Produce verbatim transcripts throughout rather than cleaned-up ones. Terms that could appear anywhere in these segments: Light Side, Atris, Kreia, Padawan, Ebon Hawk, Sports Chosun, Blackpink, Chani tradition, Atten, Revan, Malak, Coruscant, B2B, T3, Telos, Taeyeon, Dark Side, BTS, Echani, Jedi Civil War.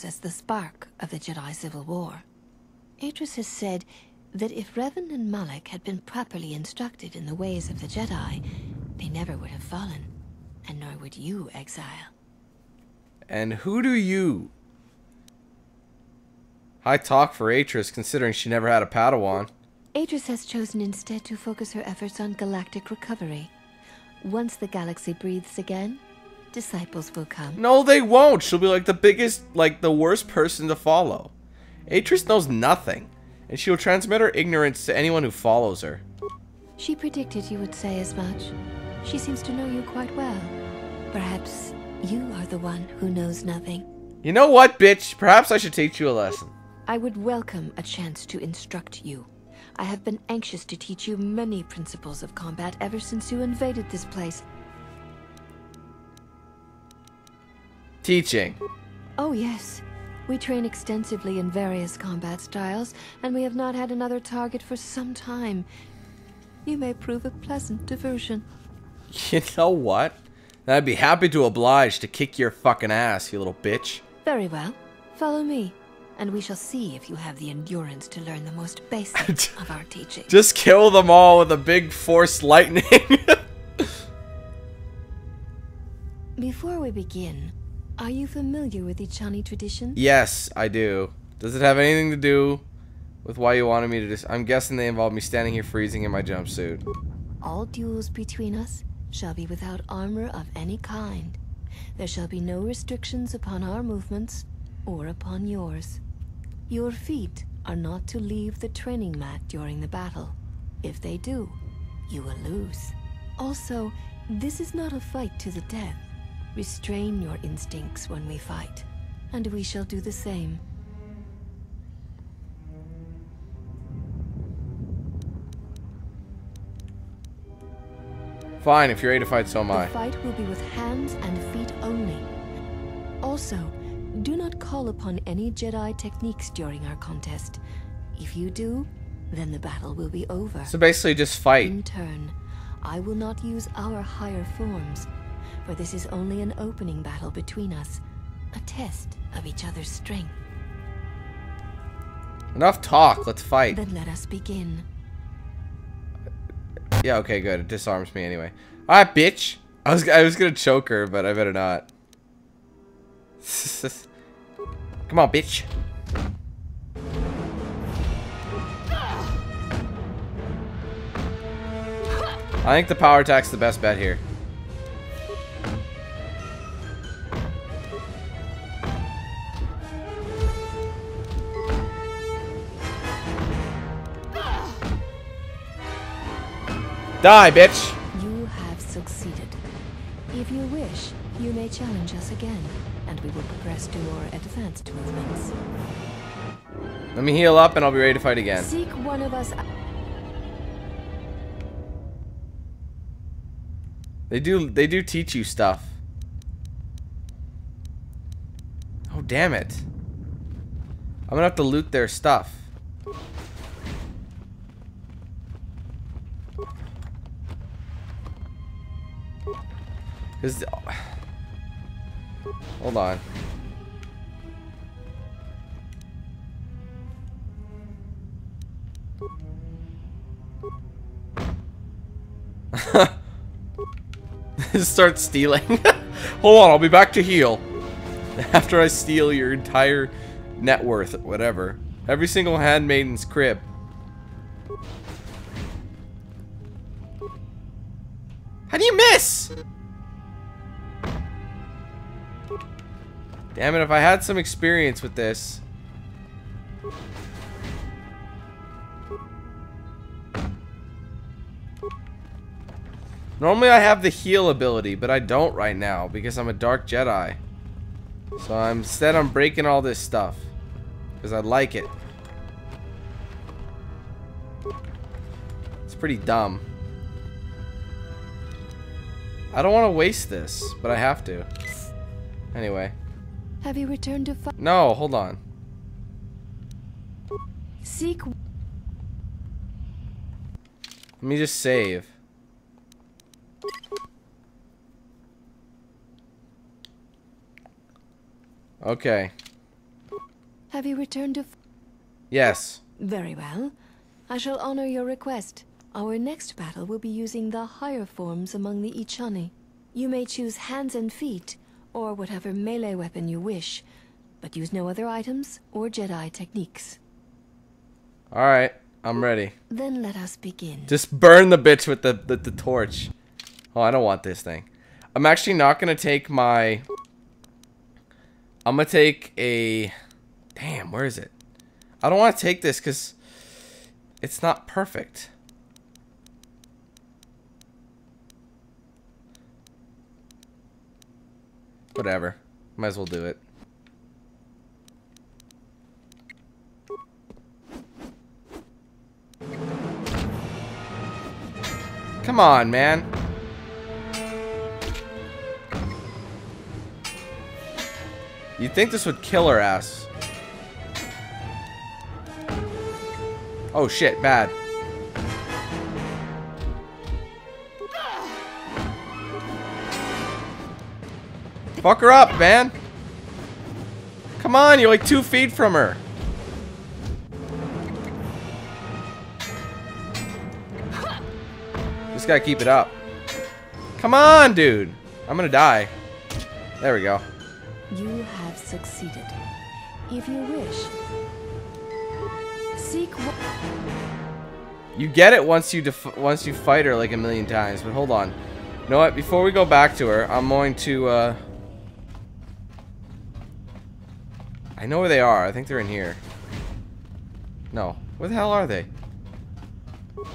serves as the spark of the Jedi Civil War. Atris has said that if Revan and Malak had been properly instructed in the ways of the Jedi, they never would have fallen, and nor would you, exile. And who do you? High talk for Atris, considering she never had a Padawan. Atris has chosen instead to focus her efforts on galactic recovery. Once the galaxy breathes again, disciples will come. No, they won't. She'll be like the biggest, like the worst person to follow. Atris knows nothing, and she will transmit her ignorance to anyone who follows her. She predicted you would say as much. She seems to know you quite well. Perhaps you are the one who knows nothing. You know what, bitch? Perhaps I should teach you a lesson. I would welcome a chance to instruct you. I have been anxious to teach you many principles of combat ever since you invaded this place. Teaching. Oh, yes. We train extensively in various combat styles, and we have not had another target for some time. You may prove a pleasant diversion. You know what? I'd be happy to oblige to kick your fucking ass, you little bitch. Very well. Follow me. And we shall see if you have the endurance to learn the most basic of our teaching. Just kill them all with a big force lightning. Before we begin, are you familiar with the Chani tradition? Yes, I do. Does it have anything to do with why you wanted me to just... I'm guessing they involve me standing here freezing in my jumpsuit. All duels between us shall be without armor of any kind. There shall be no restrictions upon our movements or upon yours. Your feet are not to leave the training mat during the battle. If they do, you will lose. Also, this is not a fight to the death. Restrain your instincts when we fight, and we shall do the same. Fine, if you're ready to fight, so am I. The fight will be with hands and feet only. Also, do not call upon any Jedi techniques during our contest. If you do, then the battle will be over. So basically just fight. In turn, I will not use our higher forms, for this is only an opening battle between us, a test of each other's strength. Enough talk, let's fight. Then let us begin. Yeah, okay, good. It disarms me anyway. Alright, bitch. I was, I was gonna choke her, but I better not. Come on, bitch. I think the power attack's the best bet here. Die, bitch. You have succeeded. If you wish, you may challenge us again, and we will progress to your advanced movements. Let me heal up and I'll be ready to fight again. Seek one of us. They do they do teach you stuff. Oh, damn it. I'm gonna have to loot their stuff. Is oh. Hold on. Start stealing. Hold on, I'll be back to heal. After I steal your entire net worth, whatever. Every single handmaiden's crib. How do you miss? Damn it, if I had some experience with this. Normally I have the heal ability, but I don't right now because I'm a dark Jedi. So I'm, instead I'm breaking all this stuff because I like it. It's pretty dumb. I don't want to waste this, but I have to. Anyway. Have you returned to fight? No, hold on. Seek. Let me just save. Okay. Have you returned to... Yes. Very well. I shall honor your request. Our next battle will be using the higher forms among the Echani. You may choose hands and feet, or whatever melee weapon you wish, but use no other items or Jedi techniques. Alright, I'm ready. Then let us begin. Just burn the bitch with the, the, the torch. Oh, I don't want this thing. I'm actually not going to take my... I'm going to take a... Damn, where is it? I don't want to take this because it's not perfect. Whatever. Might as well do it. Come on, man. You'd think this would kill her ass. Oh shit, bad. Fuck her up, man. Come on, you're like two feet from her. Just gotta keep it up. Come on, dude. I'm gonna die. There we go. You have succeeded. If you wish, seek. You get it once you def once you fight her like a million times. But hold on. You know what? Before we go back to her, I'm going to. Uh... I know where they are. I think they're in here. No. Where the hell are they? I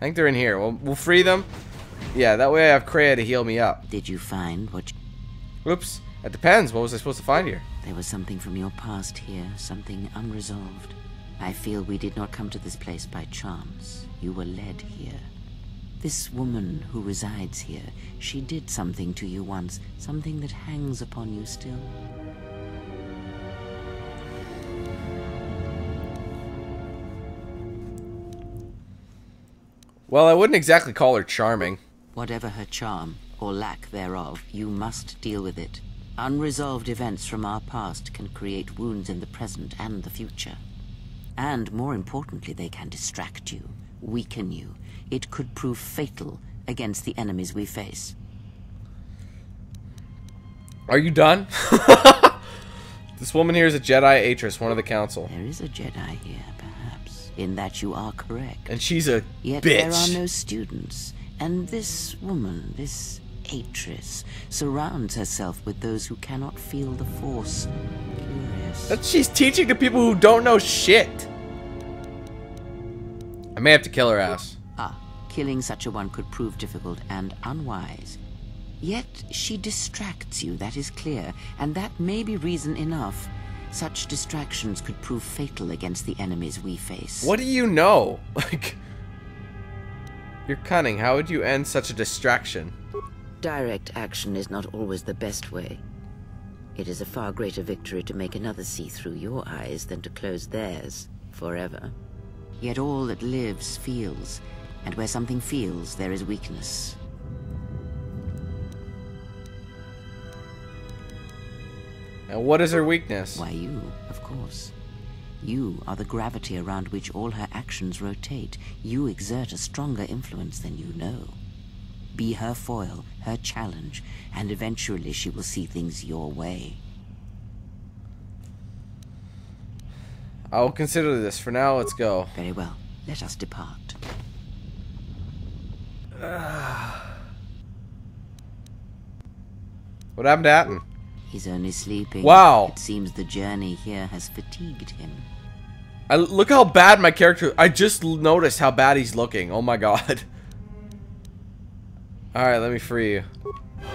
think they're in here. We'll, we'll free them. Yeah, that way I have Kreia to heal me up. Did you find what you... Oops. It depends. What was I supposed to find here? There was something from your past here. Something unresolved. I feel we did not come to this place by chance. You were led here. This woman who resides here, she did something to you once. Something that hangs upon you still. Well, I wouldn't exactly call her charming. Whatever her charm, or lack thereof, you must deal with it. Unresolved events from our past can create wounds in the present and the future. And more importantly, they can distract you, weaken you. It could prove fatal against the enemies we face. Are you done? This woman here is a Jedi Atris, one of the council. There is a Jedi here, perhaps. In that you are correct. And she's a Yet bitch. There are no students. And this woman, this Atris, surrounds herself with those who cannot feel the Force. Curious. That she's teaching to people who don't know shit. I may have to kill her ass. Ah, killing such a one could prove difficult and unwise. Yet she distracts you, that is clear, and that may be reason enough. Such distractions could prove fatal against the enemies we face. What do you know? Like... You're cunning. How would you end such a distraction? Direct action is not always the best way. It is a far greater victory to make another see through your eyes than to close theirs forever. Yet all that lives feels, and where something feels, there is weakness. And what is her weakness? Why, you, of course. You are the gravity around which all her actions rotate. You exert a stronger influence than you know. Be her foil, her challenge, and eventually she will see things your way. I will consider this. For now, let's go. Very well. Let us depart. What happened to Atten? He's only sleeping. Wow. It seems the journey here has fatigued him. I, look how bad my character... I just noticed how bad he's looking. Oh my god. Alright, let me free you. I'm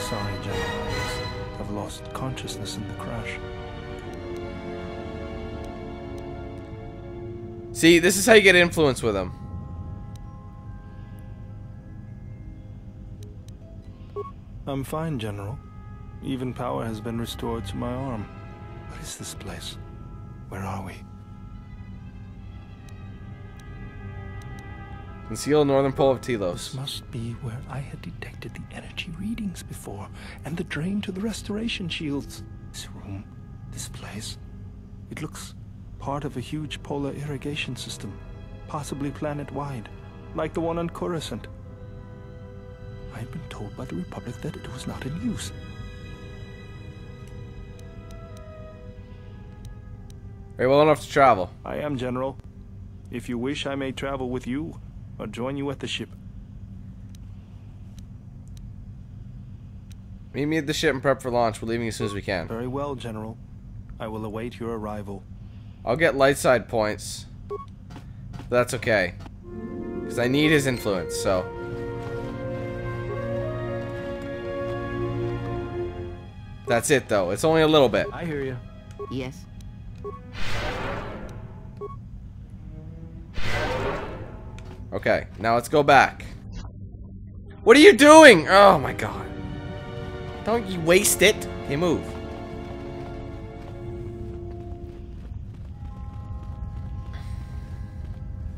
sorry, Jedi. I've lost consciousness in the crash. See, this is how you get influence with him. I'm fine, General. Even power has been restored to my arm. What is this place? Where are we? and seal northern pole of Telos. This must be where I had detected the energy readings before, and the drain to the restoration shields. This room, this place, it looks part of a huge polar irrigation system, possibly planet-wide, like the one on Coruscant. I've been told by the Republic that it was not in use. Are you well enough to travel? I am, General. If you wish, I may travel with you, or join you at the ship. Meet me at the ship and prep for launch. We're leaving as soon as we can. Very well, General. I will await your arrival. I'll get light side points. That's okay, because I need his influence, so. That's it, though. It's only a little bit. I hear you. Yes. Okay, now let's go back. What are you doing? Oh my god. Don't you waste it. Okay, move.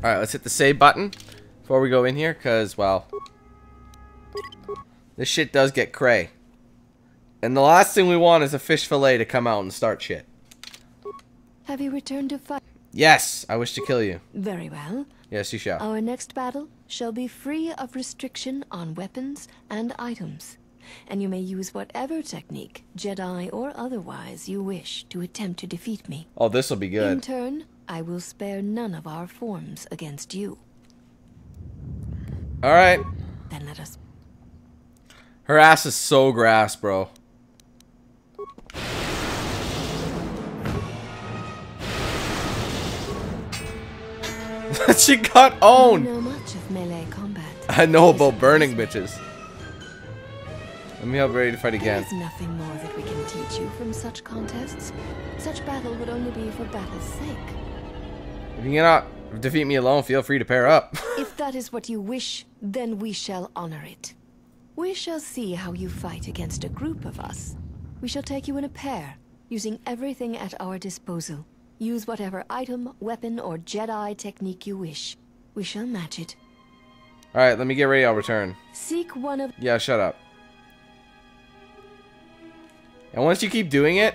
Alright, let's hit the save button before we go in here, because, well, this shit does get cray. And the last thing we want is a fish fillet to come out and start shit. Have you returned to fight? Yes, I wish to kill you. Very well. Yes, you shall. Our next battle shall be free of restriction on weapons and items, and you may use whatever technique, Jedi or otherwise, you wish to attempt to defeat me. Oh, this will be good. In turn, I will spare none of our forms against you. All right. Then let us. Her ass is so grass, bro. She got owned. You know much of melee combat. I know about burning bitches. Let me help ready to fight again. There's nothing more that we can teach you from such contests. Such battle would only be for battle's sake. If you cannot defeat me alone, feel free to pair up. If that is what you wish, then we shall honor it. We shall see how you fight against a group of us. We shall take you in a pair, using everything at our disposal. Use whatever item, weapon, or Jedi technique you wish. We shall match it. Alright, let me get ready. I'll return. Seek one of... Yeah, shut up. And once you keep doing it,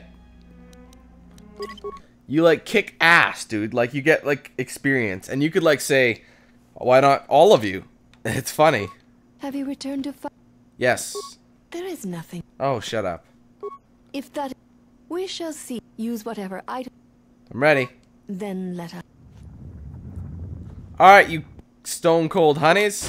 you, like, kick ass, dude. Like, you get, like, experience. And you could, like, say, why not all of you? It's funny. Have you returned to fight? Yes. There is nothing. Oh, shut up. If that... We shall see. Use whatever item... I'm ready. Then let us. All right, you stone cold honeys.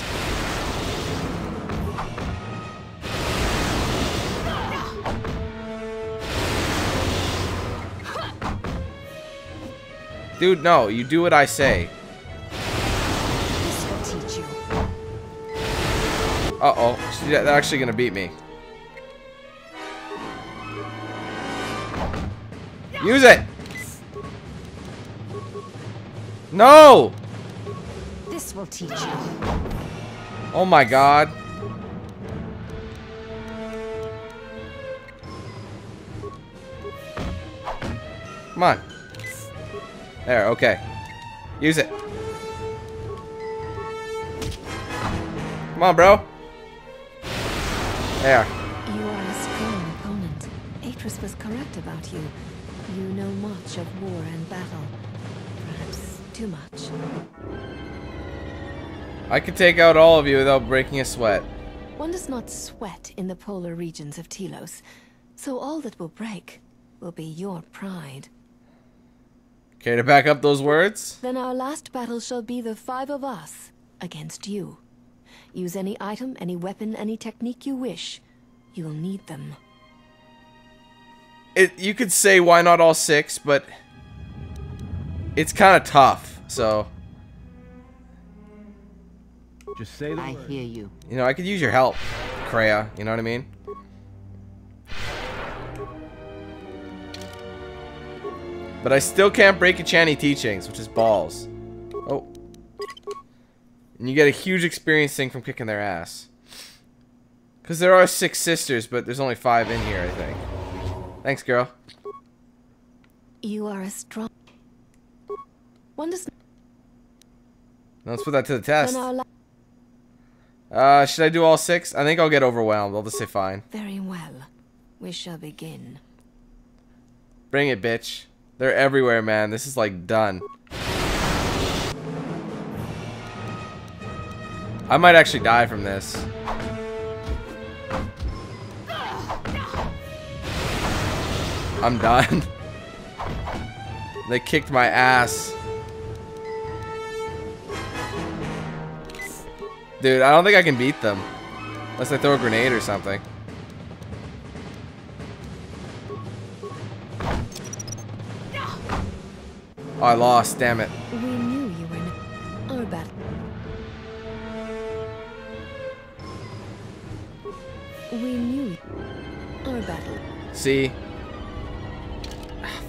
Dude, no, you do what I say. This will teach you. Uh-oh, they're actually gonna beat me. Use it. No! This will teach you. Oh my god. Come on. There, okay. Use it. Come on, bro. There. You are a strong opponent. Atris was correct about you. You know much of war and battle. Too much. I could take out all of you without breaking a sweat. One does not sweat in the polar regions of Telos, so all that will break will be your pride. Care to back up those words? Then our last battle shall be the five of us against you. Use any item, any weapon, any technique you wish. You will need them. It, you could say why not all six, but... It's kind of tough, so. Just say the I word. Hear you. You know, I could use your help, Kreia. You know what I mean? But I still can't break Echani teachings, which is balls. Oh. And you get a huge experience thing from kicking their ass. Because there are six sisters, but there's only five in here, I think. Thanks, girl. You are a strong... One does. Let's put that to the test. Uh, should I do all six? I think I'll get overwhelmed. I'll just say fine. Very well. We shall begin. Bring it, bitch. They're everywhere, man. This is like done. I might actually die from this. I'm done. They kicked my ass. Dude, I don't think I can beat them. Unless I throw a grenade or something. Oh, I lost, damn it. We knew you were in our battle. We knew our battle. See?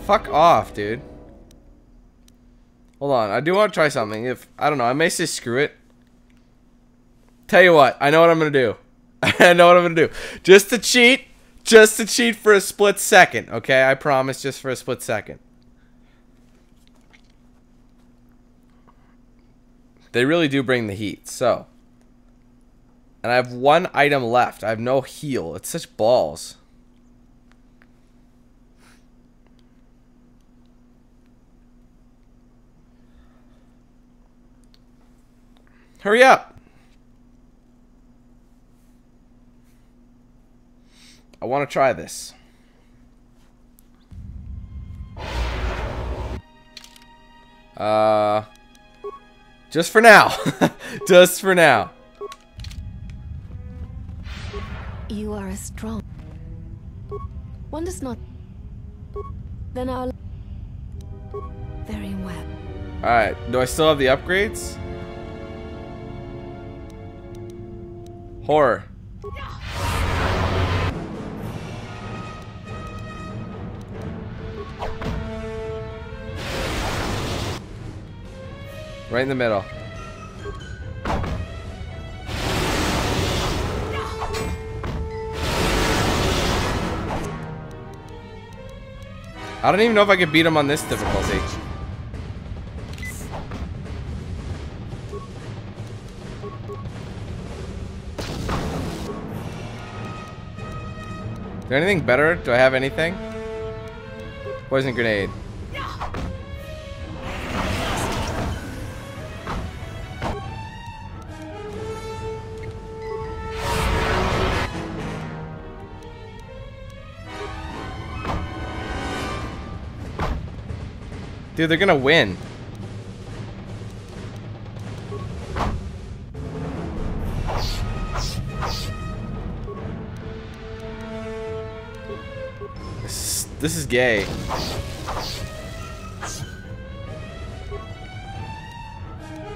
Fuck off, dude. Hold on, I do want to try something. If I don't know, I may say screw it. Tell you what, I know what I'm gonna do. I know what I'm gonna do. Just to cheat, just to cheat for a split second, okay? I promise, just for a split second. They really do bring the heat, so. And I have one item left. I have no heal. It's such balls. Hurry up. I want to try this. Uh... Just for now. Just for now. You are a strong. One does not. Then I'll. Very well. Alright, do I still have the upgrades? Horror. Right in the middle. I don't even know if I could beat him on this difficulty. Is there anything better? Do I have anything? Poison grenade. Dude, they're gonna win. This, this is gay.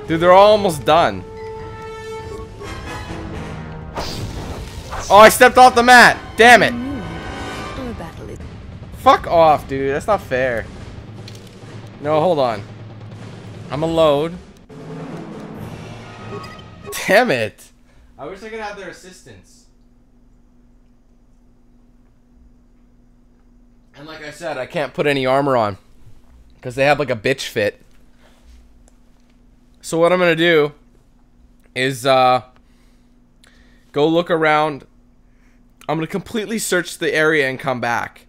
Dude, they're all almost done. Oh, I stepped off the mat. Damn it. Fuck off, dude. That's not fair. No, hold on. I'm a load. Damn it! I wish I could have their assistance. And like I said, I can't put any armor on. Because they have like a bitch fit. So what I'm gonna do is uh, go look around. I'm gonna completely search the area and come back.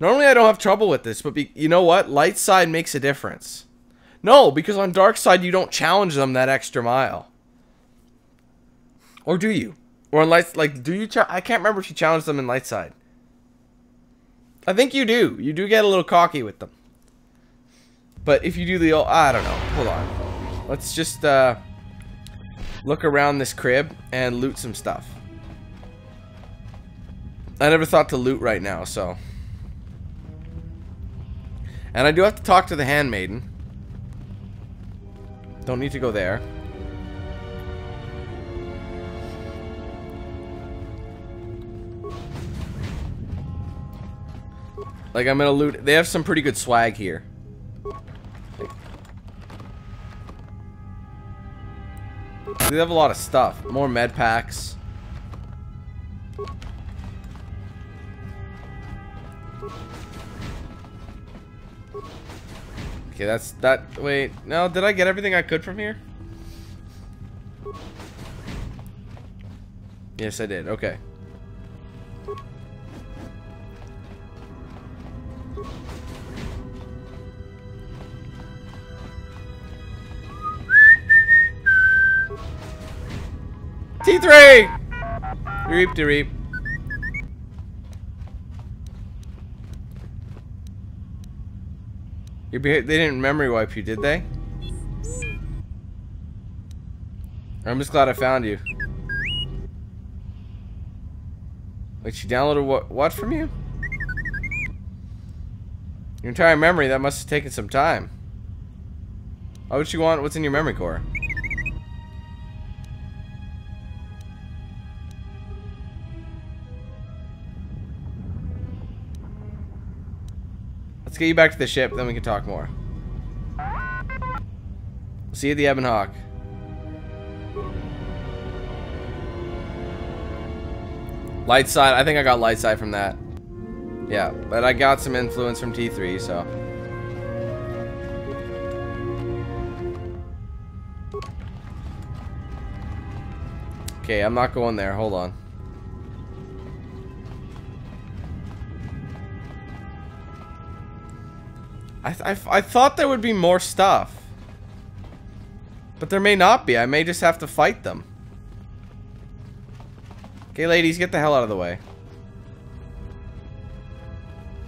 Normally I don't have trouble with this, but be, you know what? Light side makes a difference. No, because on dark side you don't challenge them that extra mile. Or do you? Or on light, like, do you? Cha I can't remember if you challenge them in light side. I think you do. You do get a little cocky with them. But if you do the old, I don't know. Hold on. Let's just uh, look around this crib and loot some stuff. I never thought to loot right now, so. And I do have to talk to the handmaiden. Don't need to go there. Like, I'm gonna loot. They have some pretty good swag here. They have a lot of stuff. More med packs. Okay, that's that. Wait, no, did I get everything I could from here? Yes, I did. Okay. T three! Reap to reap. Your behavior, they didn't memory wipe you, did they? I'm just glad I found you. Wait, she downloaded what, what from you? Your entire memory, that must have taken some time. Why would she want what's in your memory core? Let's get you back to the ship, then we can talk more. See you at the Ebon Hawk. Light side, I think I got light side from that. Yeah, but I got some influence from T three, so. Okay, I'm not going there, hold on. I, th I, f I thought there would be more stuff. But there may not be. I may just have to fight them. Okay, ladies, get the hell out of the way.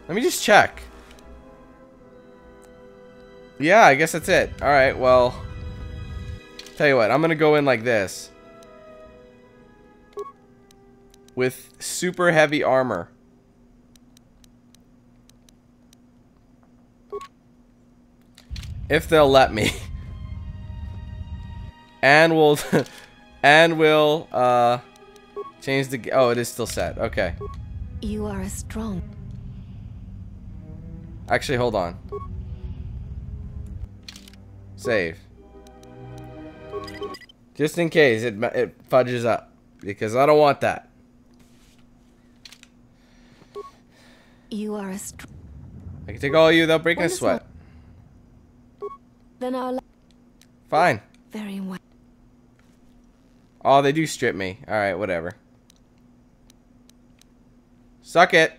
Let me just check. Yeah, I guess that's it. Alright, well. Tell you what, I'm gonna go in like this. With super heavy armor. If they'll let me. And we'll and we'll uh change the oh, it is still set. Okay. You are a strong. Actually, hold on. Save. Just in case it it fudges up, because I don't want that. You are a strong. I can take all of you without breaking a sweat. Fine. Very well. Oh, they do strip me. Alright, whatever. Suck it.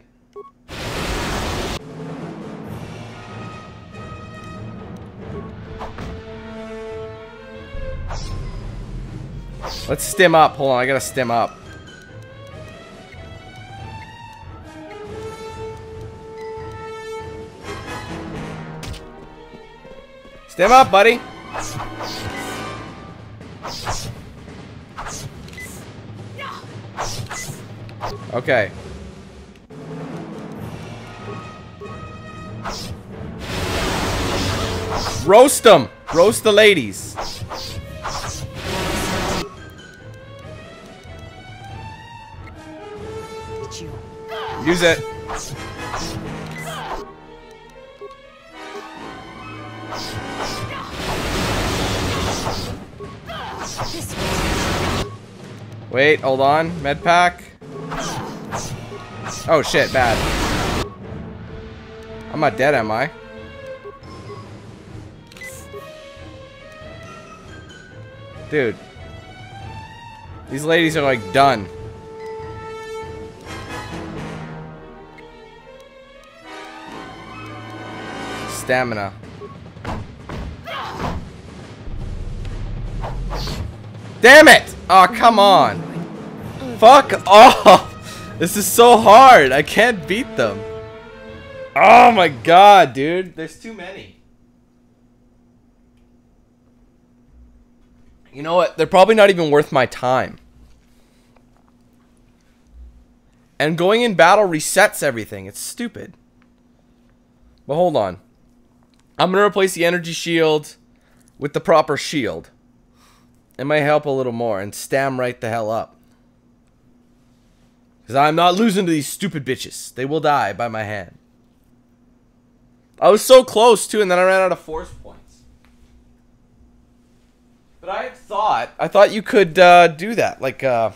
Let's stim up. Hold on, I gotta stim up. Stim up, buddy. Okay. Roast them. Roast the ladies. Use it. Wait, hold on. Med pack. Oh shit, bad. I'm not dead, am I? Dude. These ladies are like done. Stamina. Damn it! Aw, oh, come on. Fuck off. This is so hard. I can't beat them. Oh my god, dude. There's too many. You know what? They're probably not even worth my time. And going in battle resets everything. It's stupid. But hold on. I'm going to replace the energy shield with the proper shield. It might help a little more and stam right the hell up. Because I'm not losing to these stupid bitches. They will die by my hand. I was so close, too, and then I ran out of force points. But I had thought... I thought you could uh, do that. Like, uh...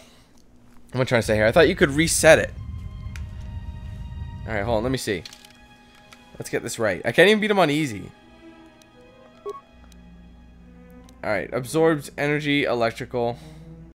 what am I trying to say here? I thought you could reset it. Alright, hold on. Let me see. Let's get this right. I can't even beat him on easy. Alright. Absorbs energy, electrical...